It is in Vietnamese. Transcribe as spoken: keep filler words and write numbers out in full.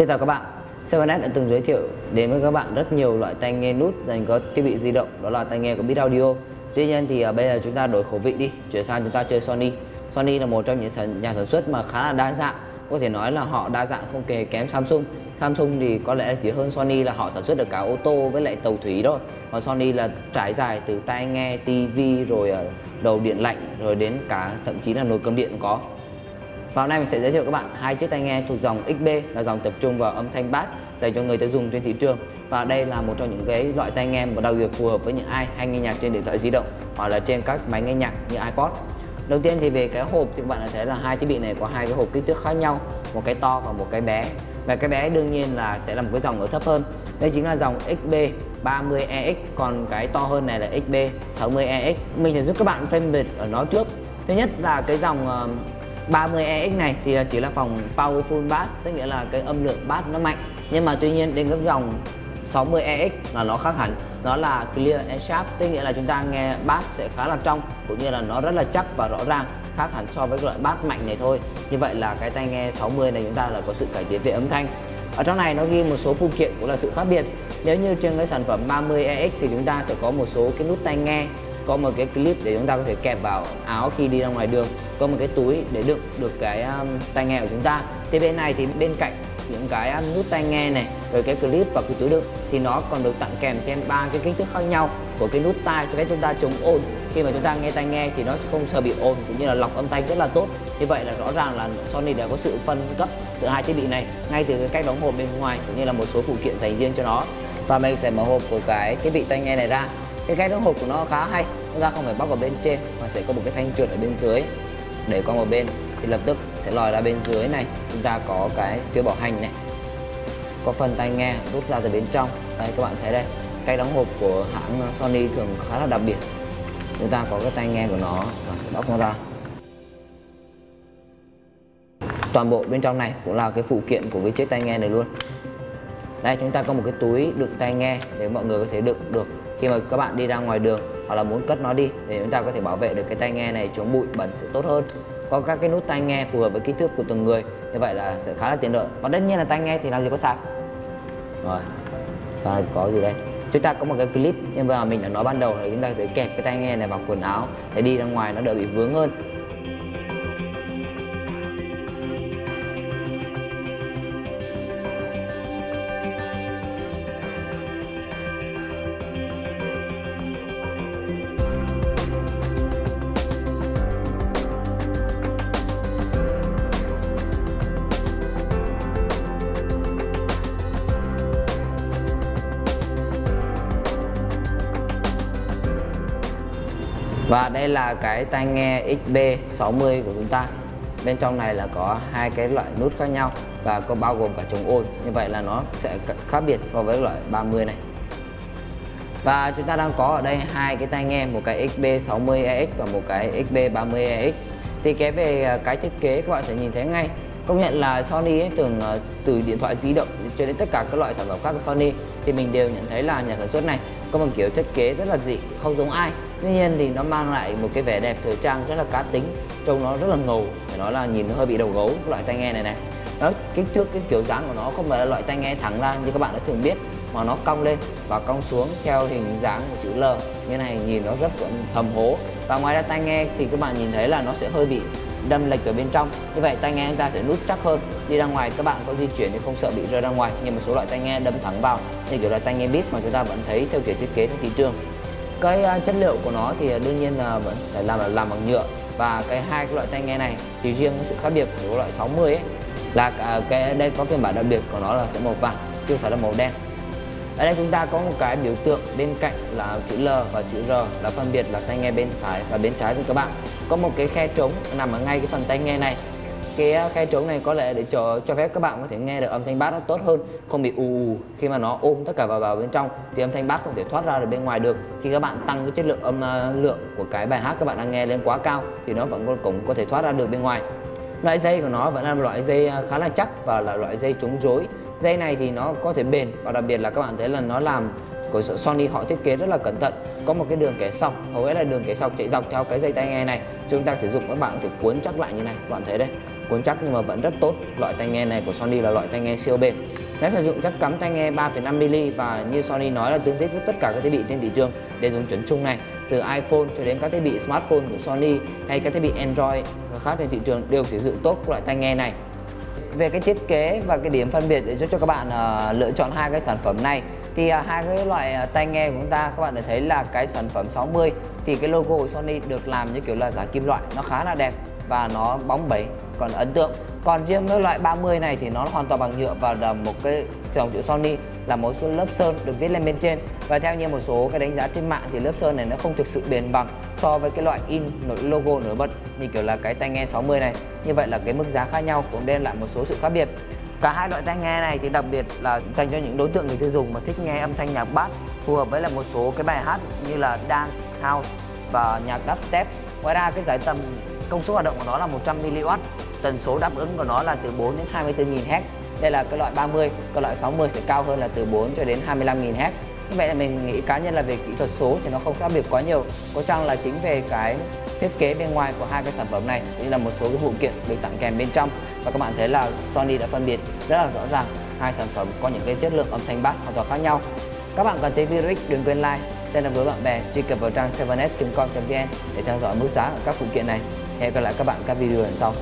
Xin chào các bạn, Sevanet đã từng giới thiệu đến với các bạn rất nhiều loại tai nghe nút dành có thiết bị di động, đó là tai nghe của Beats Audio. Tuy nhiên thì bây giờ chúng ta đổi khẩu vị đi, chuyển sang chúng ta chơi Sony. Sony là một trong những nhà sản xuất mà khá là đa dạng, có thể nói là họ đa dạng không hề kém Samsung. Samsung thì có lẽ chỉ hơn Sony là họ sản xuất được cả ô tô với lại tàu thủy thôi. Còn Sony là trải dài từ tai nghe, tivi, rồi đầu điện lạnh, rồi đến cả thậm chí là nồi cơm điện cũng có. Và hôm nay mình sẽ giới thiệu các bạn hai chiếc tai nghe thuộc dòng ích bê, là dòng tập trung vào âm thanh bass dành cho người tiêu dùng trên thị trường. Và đây là một trong những cái loại tai nghe mà đặc biệt phù hợp với những ai hay nghe nhạc trên điện thoại di động hoặc là trên các máy nghe nhạc như iPod. Đầu tiên thì về cái hộp thì các bạn thấy là hai thiết bị này có hai cái hộp kích thước khác nhau, một cái to và một cái bé. Và cái bé đương nhiên là sẽ là một cái dòng ở thấp hơn. Đây chính là dòng X B ba mươi E X, còn cái to hơn này là X B sáu mươi E X. Mình sẽ giúp các bạn phân biệt ở nó trước. Thứ nhất là cái dòng ba mươi E X này thì chỉ là phòng powerful bass, tức nghĩa là cái âm lượng bass nó mạnh. Nhưng mà tuy nhiên đến cái dòng sáu mươi E X là nó khác hẳn, nó là clear and sharp, tức nghĩa là chúng ta nghe bass sẽ khá là trong, cũng như là nó rất là chắc và rõ ràng, khác hẳn so với cái loại bass mạnh này thôi. Như vậy là cái tai nghe sáu mươi này chúng ta là có sự cải tiến về âm thanh. Ở trong này nó ghi một số phụ kiện cũng là sự khác biệt. Nếu như trên cái sản phẩm ba mươi E X thì chúng ta sẽ có một số cái nút tai nghe, có một cái clip để chúng ta có thể kẹp vào áo khi đi ra ngoài đường, có một cái túi để đựng được cái um, tai nghe của chúng ta. Thì bên này thì bên cạnh những cái nút tai nghe này, rồi cái clip và cái túi đựng thì nó còn được tặng kèm thêm ba cái kích thước khác nhau của cái nút tai, cho phép chúng ta chống ồn. Khi mà chúng ta nghe tai nghe thì nó sẽ không sợ bị ồn, cũng như là lọc âm thanh rất là tốt. Như vậy là rõ ràng là Sony đã có sự phân cấp giữa hai thiết bị này ngay từ cái cách đóng hộp bên ngoài, cũng như là một số phụ kiện dành riêng cho nó. Và mình sẽ mở hộp của cái thiết bị tai nghe này ra. Cái cách đóng hộp của nó khá hay, chúng ta không phải bóc vào bên trên mà sẽ có một cái thanh trượt ở bên dưới để qua một bên, thì lập tức sẽ lòi ra bên dưới này. Chúng ta có cái chứa bảo hành này, có phần tai nghe rút ra từ bên trong. Đây các bạn thấy đây, cái đóng hộp của hãng Sony thường khá là đặc biệt. Chúng ta có cái tai nghe của nó và sẽ bóc nó ra. Toàn bộ bên trong này cũng là cái phụ kiện của cái chiếc tai nghe này luôn. Đây chúng ta có một cái túi đựng tai nghe để mọi người có thể đựng được khi mà các bạn đi ra ngoài đường hoặc là muốn cất nó đi, để chúng ta có thể bảo vệ được cái tai nghe này chống bụi bẩn sẽ tốt hơn. Có các cái nút tai nghe phù hợp với kích thước của từng người, như vậy là sẽ khá là tiện lợi. Và tất nhiên là tai nghe thì làm gì có sạc. Rồi, sạc có gì đây? Chúng ta có một cái clip, nhưng mà mình đã nói ban đầu là chúng ta có thể kẹp cái tai nghe này vào quần áo để đi ra ngoài nó đỡ bị vướng hơn. Và đây là cái tai nghe X B sáu mươi của chúng ta. Bên trong này là có hai cái loại nút khác nhau và có bao gồm cả chống ồn. Như vậy là nó sẽ khác biệt so với loại ba mươi này. Và chúng ta đang có ở đây hai cái tai nghe, một cái X B sáu mươi E X và một cái X B ba mươi E X. Thì cái về cái thiết kế các bạn sẽ nhìn thấy ngay. Công nhận là Sony ấy, thường từ điện thoại di động cho đến tất cả các loại sản phẩm khác của Sony thì mình đều nhận thấy là nhà sản xuất này có một kiểu thiết kế rất là dị, không giống ai. Tuy nhiên thì nó mang lại một cái vẻ đẹp thời trang rất là cá tính, trông nó rất là ngầu, phải nói là nhìn nó hơi bị đầu gấu loại tai nghe này này. Đó, kích thước cái kiểu dáng của nó không phải là loại tai nghe thẳng ra như các bạn đã thường biết, mà nó cong lên và cong xuống theo hình dáng của chữ L như này, nhìn nó rất hầm hố. Và ngoài ra tai nghe thì các bạn nhìn thấy là nó sẽ hơi bị đâm lệch ở bên trong, như vậy tai nghe chúng ta sẽ nút chắc hơn. Đi ra ngoài các bạn có di chuyển thì không sợ bị rơi ra ngoài, nhưng một số loại tai nghe đâm thẳng vào thì kiểu là tai nghe Beats mà chúng ta vẫn thấy theo kiểu thiết kế trên thị trường. Cái chất liệu của nó thì đương nhiên là vẫn phải làm làm bằng nhựa. Và cái hai cái loại tai nghe này thì riêng sự khác biệt của loại sáu mươi ấy là cái đây có phiên bản đặc biệt của nó là sẽ màu vàng chứ không phải là màu đen. Ở đây chúng ta có một cái biểu tượng bên cạnh là chữ L và chữ R là phân biệt là tai nghe bên phải và bên trái của các bạn. Có một cái khe trống nằm ở ngay cái phần tai nghe này. Cái khe trống này có lẽ để cho, cho phép các bạn có thể nghe được âm thanh bass nó tốt hơn, không bị ù ù khi mà nó ôm tất cả vào vào bên trong thì âm thanh bass không thể thoát ra được bên ngoài được. Khi các bạn tăng cái chất lượng âm uh, lượng của cái bài hát các bạn đang nghe lên quá cao thì nó vẫn cũng có thể thoát ra được bên ngoài. Loại dây của nó vẫn là một loại dây khá là chắc và là loại dây chống rối. Dây này thì nó có thể bền, và đặc biệt là các bạn thấy là nó làm của Sony họ thiết kế rất là cẩn thận, có một cái đường kẻ sọc, hầu hết là đường kẻ sọc chạy dọc theo cái dây tai nghe này. Chúng ta sử dụng các bạn thì cuốn chắc lại như này, các bạn thấy đây, cuốn chắc nhưng mà vẫn rất tốt. Loại tai nghe này của Sony là loại tai nghe siêu bền. Nó sử dụng jack cắm tai nghe ba phẩy năm mi-li-mét và như Sony nói là tương thích với tất cả các thiết bị trên thị trường để dùng chuẩn chung này, từ iPhone cho đến các thiết bị smartphone của Sony hay các thiết bị Android khác trên thị trường đều sử dụng tốt loại tai nghe này. Về cái thiết kế và cái điểm phân biệt để giúp cho các bạn uh, lựa chọn hai cái sản phẩm này thì uh, hai cái loại uh, tai nghe của chúng ta, các bạn đã thấy là cái sản phẩm sáu mươi thì cái logo của Sony được làm như kiểu là giả kim loại, nó khá là đẹp và nó bóng bẩy, còn ấn tượng. Còn riêng với loại ba mươi này thì nó hoàn toàn bằng nhựa và là một cái dòng chữ Sony, là một lớp sơn được viết lên bên trên. Và theo như một số cái đánh giá trên mạng thì lớp sơn này nó không thực sự bền bằng so với cái loại in nổi logo nổi bật như kiểu là cái tai nghe sáu mươi này. Như vậy là cái mức giá khác nhau cũng đem lại một số sự khác biệt. Cả hai loại tai nghe này thì đặc biệt là dành cho những đối tượng người tiêu dùng mà thích nghe âm thanh nhạc bass, phù hợp với là một số cái bài hát như là dance, house và nhạc dubstep. Ngoài ra cái giải tầm công suất hoạt động của nó là một trăm mi-li-oát, tần số đáp ứng của nó là từ bốn đến hai mươi tư nghìn héc. Đây là cái loại ba mươi, cái loại sáu mươi sẽ cao hơn là từ bốn cho đến hai mươi lăm nghìn héc. Như vậy là mình nghĩ cá nhân là về kỹ thuật số thì nó không khác biệt quá nhiều, có chăng là chính về cái thiết kế bên ngoài của hai cái sản phẩm này cũng như là một số cái phụ kiện được tặng kèm bên trong. Và các bạn thấy là Sony đã phân biệt rất là rõ ràng hai sản phẩm có những cái chất lượng âm thanh bass hoàn toàn khác nhau. Các bạn cần thấy video ích, đừng quên like, share với bạn bè, truy cập vào trang sevanet chấm com chấm vn để theo dõi mức giá của các phụ kiện này. Hẹn gặp lại các bạn các video lần sau.